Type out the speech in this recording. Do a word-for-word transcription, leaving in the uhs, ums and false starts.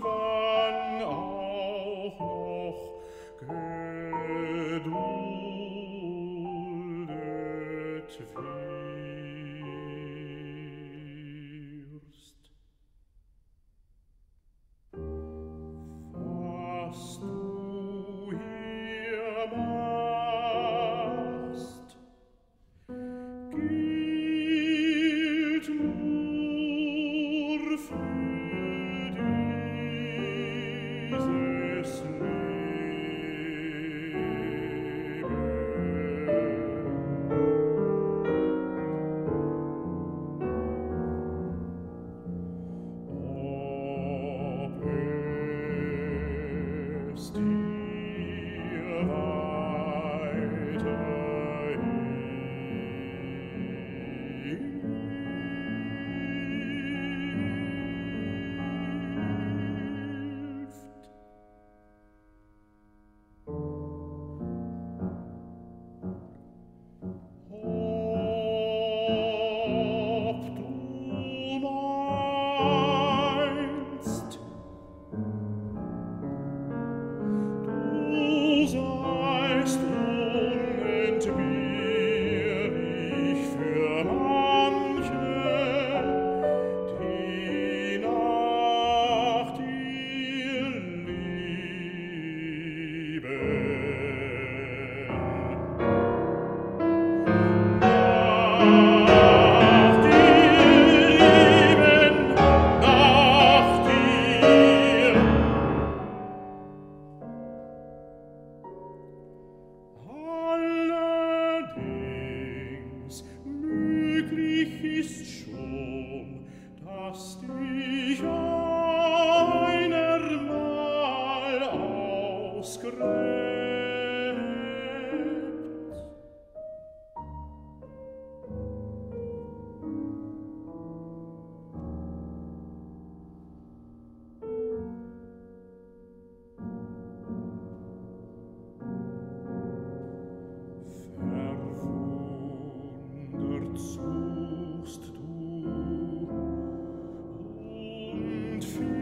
wann auch noch geduldet wirst. Was du hier machst, gilt nur für suchst du und